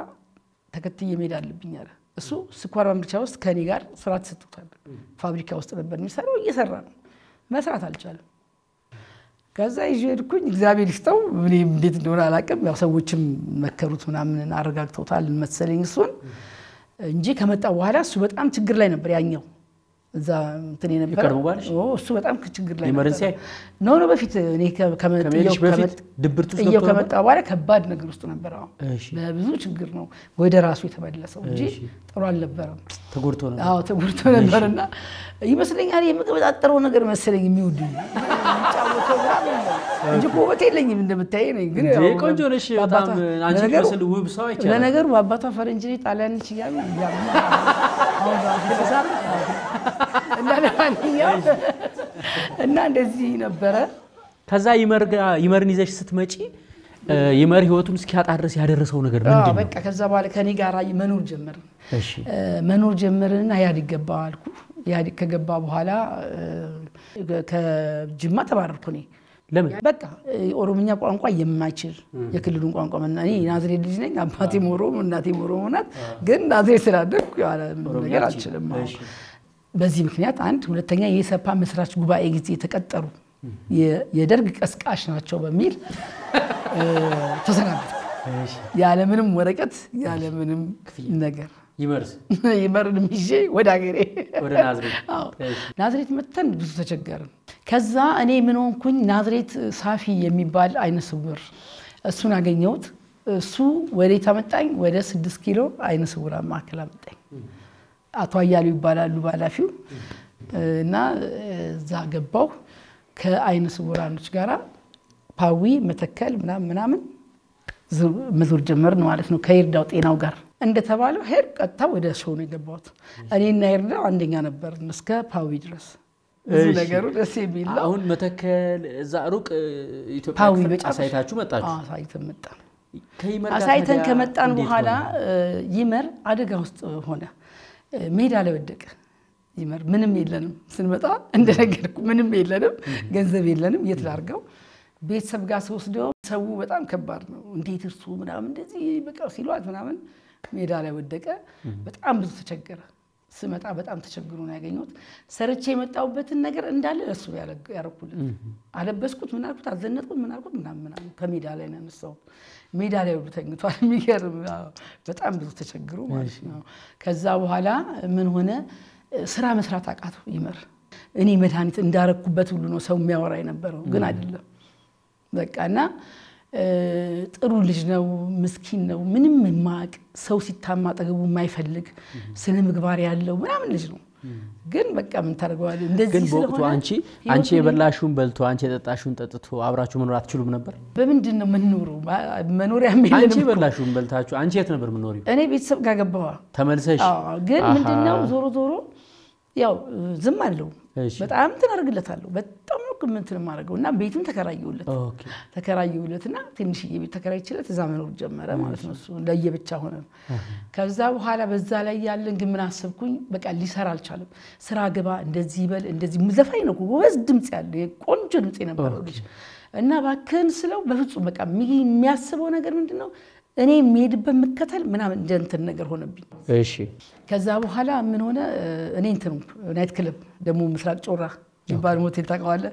ተከትዬ መሄድ አለብኝ አረ እሱ ስኳር ማምረቻ ውስጥ ከኔ ጋር ስራት ሰጥቷል ፋብሪካ ውስጥ ነበር የሚሰራው እየሰራ ነው መስራት አልቻለም ከዛ ይዤድኩኝ እግዚአብሔር ይስጠው እኔ እንዴት እንደሆነ አላቀም ያው ሰዎችም መከሩት ምናምን አረጋግተውታል መሰለኝ እሱን እንጂ ከመጣ በኋላ እሱ በጣም ችግር ላይ ነበር ያኛው እዛ እንትን ነበር ኦ እሱ በጣም ችግር ላይ ነበር ነው በፊት እኔ ከመጣ ድብርት ውስጥ ነበር ከመጣ በኋላ ከባድ ነገር ውስጥ ነበር እሺ በብዙ ችግር ነው ወደ ራሱ የተመለሰው እንጂ ጥሩ አልነበረም ተጎርቶ ነበር አዎ ተጎርቶ ነበርና ይመስለኛል የምቀበጣጥረው ነገር መሰለኝ የሚውድ ጫውተው ብራም እንጂ ቆበት የለኝም እንደምታይ ነኝ ግን ቆንጆ ነሽ በጣም አንቺ መስል ውብ ሰው አይቻለሁ ለነገሩ አባቷ ፈረንጅ ነው ጣሊያን ልጅ ያሉ አዎ በዛም እና እንደዚህ ነበረ ከዛ ይመርን ይዘሽ ስትመጪ ይመር ህይወቱን እስኪያጣርስ ያደረሰው ነገር ምንድነው አዎ በቃ ከዛ በኋላ ከኔ ጋር መኖር ጀመርን እሺ መኖር ጀመርንና ያድግ ገባው አልኩ ያድግ ከገባ በኋላ ከጅማ ተባረርኩኝ ለምን በቃ ኦሮምኛ ቋንቋ የማይችል የክልሉን ቋንቋ መናኔ ናዝሬት ልጅ ነኝ አባቴም ኦሮም እናቴም ኦሮም ናት ግን ናዝሬት ስላደኩ ያለ ነገር አልችልም በዚህ ምክንያት አንድ ሁለተኛ የሰፓ መስራች ጉባኤ ግዜ ተቀጠሩ የደርግ ቀስቃሽ ናቸው በሚል ተሰናብተው ያለ ምንም ወረቀት ያለ ምንም ነገር ይመርንም ይዤ ወደ አገሬ ወደ ናዝሬት አዎ ናዝሬት መተን ብዙ ተቸገረን ከዛ እኔ ምን ሆንኩኝ ናዝሬት ሳፊ የሚባል አይነ ስውር እሱን አገኘሁት እሱ ወደ ታመጣኝ ወደ 6 ኪሎ አይነ ስውር ማከላ መጣኝ አቶ አያሉ ይባላሉ ባላፊው እና እዛ ገባው ከአይነ ስውራኖች ጋራ ፓዊ መተከል ምናምን መዞር ጀመር ነው ማለት ነው ከይርዳው ጤናው ጋር እንደተባለው ሄር ቀጣ ወደ ሾው ነው ገባውት እኔና ይርዳው አንደኛ ነበር እስከ ፓዊ ድረስ እዚህ ነገሩ ደስ ይላል አሁን መተከል እዛ ሩቅ ኢትዮጵያ አሳይታችሁ መጣችሁ አሳይተን መጣን ከይመር አሳይተን ከመጣን በኋላ ይመር አደጋ ውስጥ ሆነ ሜዳ ላይ ወደቀ ይመር ምንም የለንም ስንመጣ እንደነገርኩ ምንም የለንም ገንዘብ የለንም ይትላርገው ቤተሰብ ጋር ሰውስደው ሰው በጣም ከባድ ነው እንዴት እርሱ ምናምን እንደዚህ በቃ ሲሏት ምናምን ሜዳ ላይ ወደቀ በጣም ብዙ ተቸገረ ስመጣ በጣም ተቸግሩ ነው ያገኘሁት ሰርቼ የመጣውበትን ነገር እንዳለ እሱ ያረኩልኝ አለበስኩት ምናልኩት አዘነጥኩት ምናልኩት ምናምን ከሜዳ ላይ ነነሰው ሜዳ ላይ ወጥተኝቷል የሚገርም በጣም ብዙ ተቸግሩ ማለት ነው ከዛ በኋላ ምን ሆነ ስራ መስራት አቃቱ ይመር እኔ መድኃኒት እንዳረኩበት ሁሉ ነው ሰው የሚያወራኝ ነበር ግን አይደለም በቃና ጥሩ ልጅ ነው ምስኪን ነው ምንም ማቅ ሰው ሲታማ ጠገቡ የማይፈልግ ስነ ምግባር ያለው ምናምን ልጅ ነው ግን በቃ ምን ታርጓል እንደዚህ ስለሆነ አንቺ የበላሹን በልቶ አንቺ የጠጣሹን ጠጥቶ አብራችሁ መኖር አትችሉም ነበር በምንድነው ምንኖሩ መኖር ያምልልኝ አንቺ የበላሹን በልታችሁ አንቺ የት ነበር ምንኖሪው እኔ ቤተሰብ ጋር ገባው ተመልሰሽ አዎ ግን ምንድነው ዞሮ ያው ዝም አለው በጣም ተናርግለታለሁ በጣም ምን ተማረገውና ቤቱን ተከራየውለት ኦኬ ተከራየውለትና ትንሽ የቤት ተከራይችለት እዛ መኖር ጀመረ ማለት ነው እሱ ለየብቻ ሆነ ከዛ በኋላ በዛ ላይ ያለን ግን ምን አሰብኩኝ በቃ ሊሰራ አልቻለም ስራ ገባ እንደዚህ ይበል እንደዚህ ሙዘፋይ ነው ወዝ ድምጽ ያለው የቆንጆ ድምጽ ነበረው ልጅ እና ባከን ስለው በፍጹም በቃ የሚያስበው ነገር ምንድነው እኔ ሜድበት መከተል ምናምን እንደንተን ነገር ሆነብኝ እሺ ከዛ በኋላ ምን ሆነ እኔ እንትን ናይት ክለብ ደሞ ምስራቅ ጮራ ይባል ሞቴል ተቃዋለ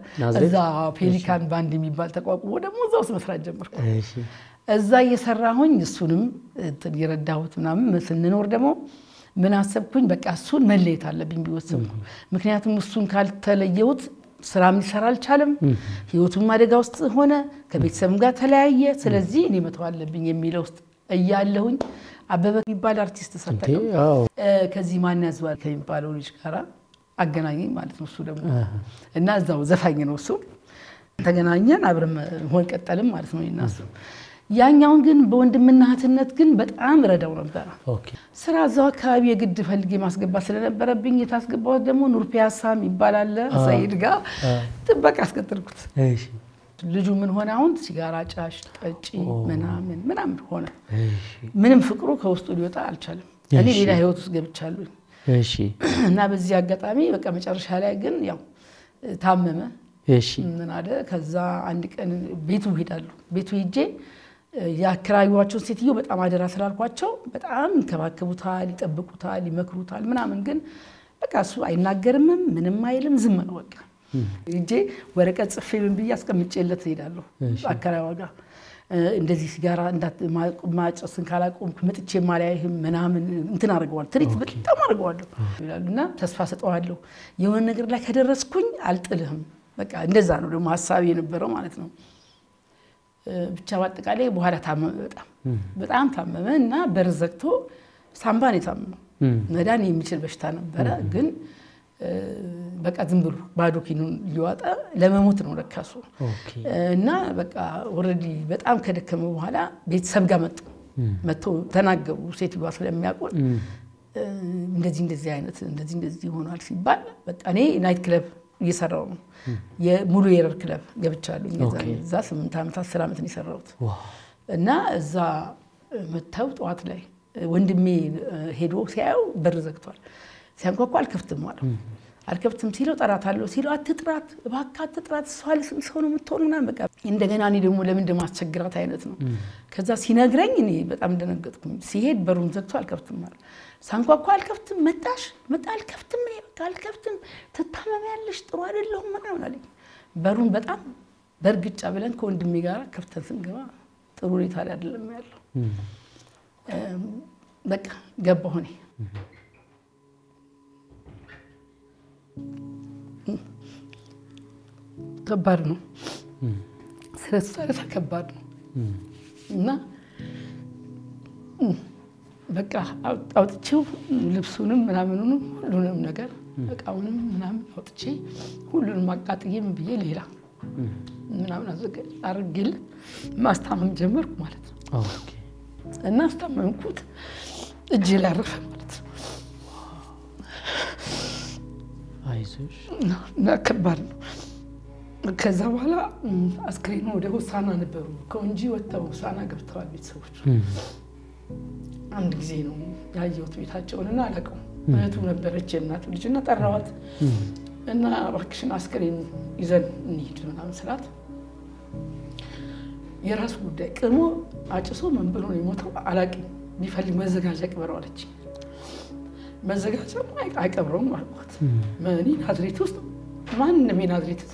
እዛ ፔሊካን ባንድ የሚባል ተቋቁሞ ደሞ እዛውስ መስራት ጀመርኩ እሺ እዛ እየሰራሁኝ እሱንም እየረዳሁት ምናምን ስንኖር ደሞ ምን አሰብኩኝ በቃ እሱን መለየት አለብኝ ቢወስንኩ ምክንያቱም እሱን ካልተለየሁት سرامي سرال شالم هيوتم ما رجعوست هنا كبيت سمجات هلاية سلزيني متوالله بيني ميلوست أيها اللهون عبّبك يبال أرتيست ساتكم كزمان نزوال كيم بالوريش كارا أجناني مالت مسودة الناس ده وزفعين وصوب تجناني أنا برم هون كتالم مالت مين الناس يعني يومين بوند منها تنتقن بتأمر دورة برا سرعة زاكا بيجد في الجماس قبّس لنا برا بيني تاسك بعد دمو نور بياسام يبال الله سيرجع تبقى كاسك تركت لجو من هنا عند سيجارة عشت أشي منام هنا منم فكره كوستوليو تعال شلم أنا إلى هيو تسقي بتشلم إيشي نابز يعقد أمي بكم يشرش هلاجن يوم تاممه إيشي من هذا كذا عندك بيتو هيدالو بيتو يجي يا كراي واتشون سيتيو بس أما دراسة الواتشو بس أم كبكبو تالي تبكو تالي مكرو تالي منام إنجن بكاسو أي ناقرم من ما يلم زمن وقع يجي وركز فيلم بياس كم تشيل تيرالو أكراي وقع إندزي سيجارة إندات ما أصلا كلاك كم تشي مالهم منام إنت نارجوال تريت بس تمارجوال لنا تسفست أهلو يوم نقدر لك هذا رسكون علت لهم بك إندزانو لو ما ساويين برو معناتهم بتشوّت عليه بهذا تام بتعم تام منا برزقته سامباني تام نداني مثل بشتانه برا جن بق أذنبر بعده كينو اليوات لما موتنا ركاسو نا بق وردي بتعم كده كم بهذا بيتسبق متو تناجب وسيت بواصل أمي أقول ندين دزيانة ندين دزي هون على سبال بس أنا نايت كلب يسرعون يه مولوير الكلاب جبتشالو يزال زاس من تام تاس سلامة يسرعون نا زا متهوت وعطلي وندمي هيدو سياو برزق طال سامكوا كوال كفتم ماله الكفتم سيلو ترات هالو سيلو أتترات بهكات تترات سؤال سونو متوننا بكا إندعنا أني دوم ولا من دماغ تشجرات هينتنا كذا سينا غريني بس أم دنا قدكم سيد برونزق طال كفتم ماله سانكوا كوال كفتم متاش متال كفتم قال كفتم تتحمم يالش طوال اللهم منعون عليه برون بدأ برجع قبلن كون دمي جارا كفتن سنجوا طروري ثالي أدلم يالله بق جبهوني كبرنا سرسرة كبرنا نا بق أو تشوف لبسونه منامنونه لونه منقر أكاونم منام أوتشي كل المقاطع يم بيليلا منام نزق أرجل ما استعمل جمرك مالت الناس تعمل كود الجيل عرف مالت عايزش نكبر كذا ولا أسكرين وده وصانا نبرو كونجي وتو وصانا قبل طوال بيتسويش عندك زينو يا يوت بيتحجون أنا لكم أنا تونا برجنات والجنات الروات أنا ركشنا عسكرين إذا نيجون على مسلات يرهس قدك كمو عجسو من بلوني موتوا على كي بيفلي مزجاجك برولتشي مزجاجك ما يقعد أبرم مربوط ما نين هدريتوس ما نمين هدريتوس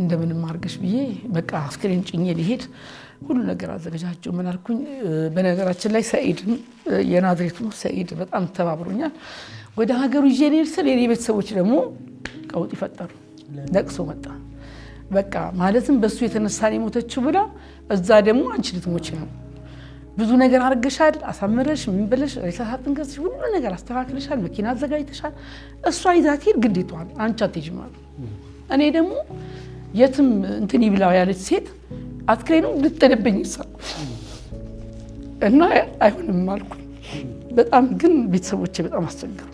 عندما نماركش بيه بك عسكرين جنيه لهيت كلنا قرأت زوجات من أركون بنقرأت لي سعيد ينادريت مو سعيد بس أنا تبع برونيا وده هاجروا جنير سليري بتسوي كده مو أو تفتر نقصوا متى بكا ما لازم بس ويتنا السالي متشوبلا الزاد مو أنشلت موتشنا بدون أجر عرقشال أسمرش من بلش ريسها تنقصش بدون أجر استراكلشال مكينات زجاجتشال الصعيداتي الجديد طبعا عن تجمال أنا ده مو يتم أنتني بلا عيالة سيد أذكرينه للتنبني صار إنه أيهون مالكم بتأم جن بيتسوي شيء بتأم أستجر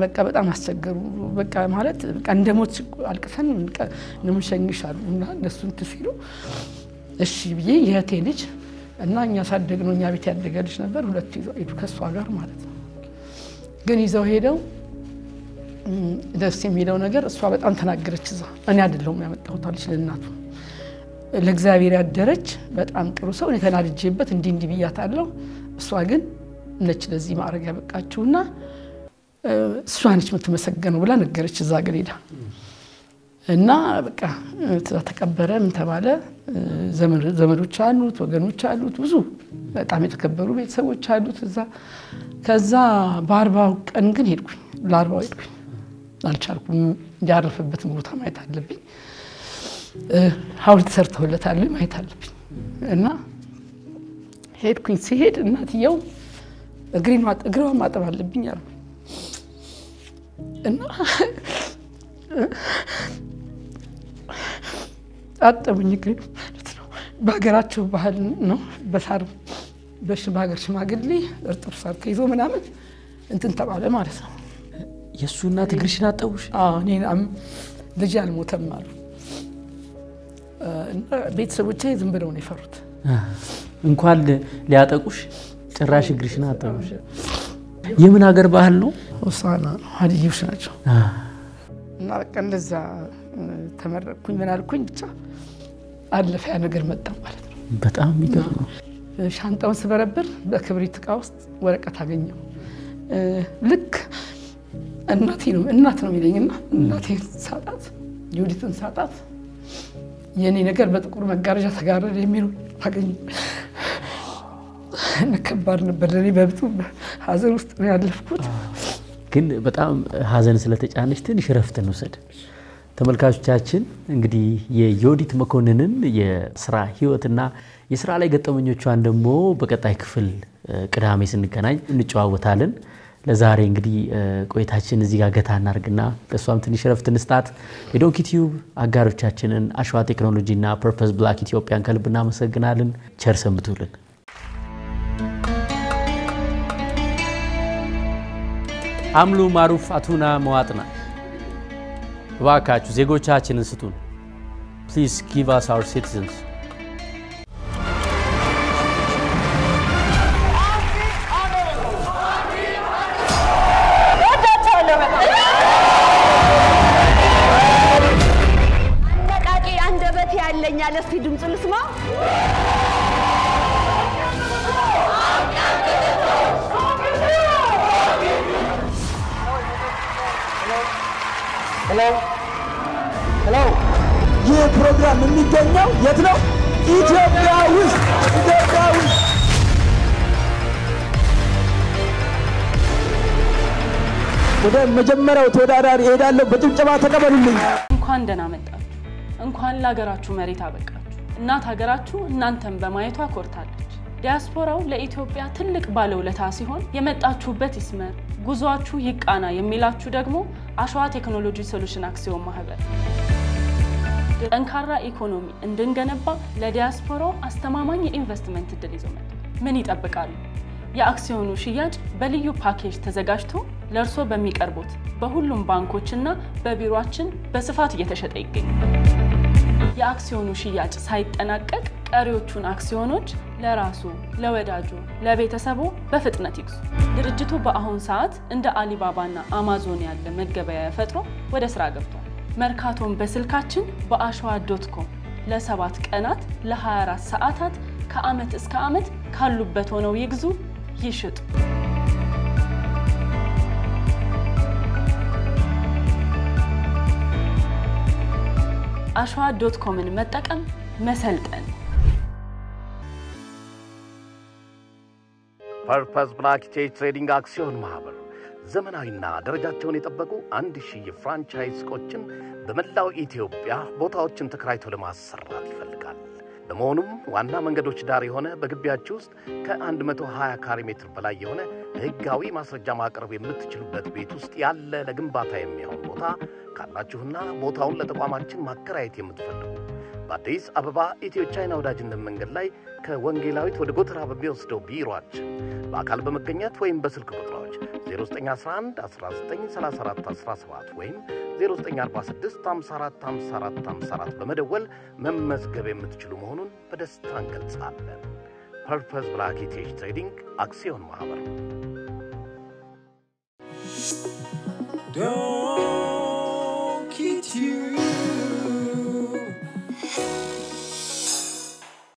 بك بتأم أستجر بك مالت عندما تش على كفن نمشي شاربنا نسون تسيرو الشيء بيجي هتينج إنه يصدق إنه يبي تصدق ليش نبر ولا تيجي يدك السواقر مالت جني زهيدو دستی میلون اگر سوابق انتناگرچ زا آنیادلهم میامد خودالش لناتو لغزاییرات درچ بات امروزه اونی که نادی جیب باتن دین دیویات آرلو سواگن نچل زیم آرگه بکاتونا سوانش متمسکن ولی نگرچ زاگریدا نه بکه تکبره متماله زمرو چالوت و گنو چالوت وزو تعمی تکبرو بیت سو چالوت زا کزا بار با انگنی رو لار با رو نالشارکم جارف بات مروتام ایتالبی حاول تسرته ولا تعلم ایتالبی نه هیچ کنی هیچ نه تیو اگریم مات اگرام مات ما تعلبی نیارم نه حتى من يقول باقرات شو بحال بسار باش باقر شما قد لي ارتب صار كيزو من عمل انت انتبع على مارسة يسو نا تقريش نا تقوش نين عم دجال متمال بيت سويت شي زنبروني فرد انكوال ليا تقوش تراش قريش نا تقوش يمن اقر بحالو وصانا هادي جيوش ناجو كان لزا تمر كون من الكون بتاع ألف أنا قرمت دمارة. بتأمي قرمة. شانت أمس بربر بكبريتك أوست ورقة تاجنيو. لك الناتينو ميلينا الناتين ساتات يوديتن ساتات. يعني نقربت قرمة قارجة تقارن يميلو تاجنيو. نكبرنا برني بابتوب حاضر وسط من ألف كوت. كن بتأم هذا نسلتك أنا شتني شرفت النصد. ተመልካቾቻችን እንግዲህ የዮዲት መኮንንን የስራ ህይወትና የስራ ላይ ገጠመኞቿን ደግሞ በቀጣይ ክፍል ቅዳሜ ስንገናኝ እንጫወታለን። ለዛሬ እንግዲህ ቆይታችን እዚህ ጋር ገታ እናርግና ከሷም ትንሽ ረፍት እንስጣት። የዶንኪ ቲዩብ አጋሮቻችንን አሽዋ ቴክኖሎጂና ፐርፐስ ብላክ ኢትዮጵያን ከልብና መሰግናለን። ቸር ሰንብቱልን። አምሉ ማሩፍ አቱና መዋጥና Vakaçu zegoçaçının sütun. Please give us our citizens. Andaki andabeti yallenyal esfi dumsun isma. Hello. Hello. Your program me don't know. Yet no. Ethiopia with ወደ መጀመሪያው ተወዳዳሪ ሄዳለው በጭብጨባ ተቀበሉልኝ። እንኳን ደህና መጣችሁ። እንኳን ለሀገራችሁ መሬት አበቃችሁ። እናት ሀገራችሁ እናንተን በማየቷ ኮርታለች። ዲያስፖራው ለኢትዮጵያ ትልቅ ባለውለታ ሲሆን የመጣችሁበት ይስመር ጉዟችሁ ይቃና የሚላችሁ ደግሞ አሽዋ ቴክኖሎጂ ሶሉሽን አክሲዮን ማህበር ጠንካራ ኢኮኖሚ እንድንገነባ ለዲያስፖራው አስተማማኝ ኢንቨስትመንት እድል ይዞ መጣ። ምን ይጠብቃሉ? የአክሲዮኑ ሽያጭ በልዩ ፓኬጅ ተዘጋጅቶ ለርሶ በሚቀርቡት በሁሉም ባንኮችና በቢሮአችን በስፋት እየተሸጠ ይገኛል። የአክሲዮኑ ሽያጭ ሳይጠናቀቅ ቀሪዎቹን አክሲዮኖች ለራሱ ለወዳጁ ለቤተሰቡ በፍጥነት ይግዙ። ድርጅቱ በአሁን ሰዓት እንደ አሊባባና አማዞን ያለ መገበያያ ፈጥሮ ወደ ስራ ገብቷል። መርካቶን በስልካችን በashwa.com ለ7 ቀናት ለ24 ሰዓታት ከአመት እስከ አመት ካሉበት ሆነው ይግዙ ይሽጡ። ashwa.comን መጠቀም መሰልጠን ፐርፐስ ብላክ ኢትዮጵያ ትሬዲንግ አክሲዮን ማህበር ዘመናዊና ደረጃቸውን የጠበቁ 1000 የፍራንቻይዝ ሱቆችን በመላው ኢትዮጵያ ቦታዎችን ተከራይቶ ለማሰራት ይፈልጋል። ለመሆኑም ዋና መንገዶች ዳር የሆነ በግቢያችሁ ውስጥ ከ120 ካሬ ሜትር በላይ የሆነ ህጋዊ ማስረጃ ማቅረብ የምትችሉበት ቤት ውስጥ ያለ ለግንባታ የሚሆን ቦታ ካላችሁና ቦታውን ለተቋማችን ማከራየት የምትፈልጉ በአዲስ አበባ ኢትዮ ቻይና ወዳጅነት መንገድ ላይ ከወንጌላዊት ወደ ጎተራ በሚወስደው ቢሮአችን በአካል በመገኘት ወይም በስልክ ቁጥሮች 0911 193417 ወይም 0946545454 በመደወል መመዝገብ የምትችሉ መሆኑን በደስታ እንገልጻለን። ፐርፐስ ብላክ ኢትዮጵያ ትሬዲንግ አክሲዮን ማህበር Don't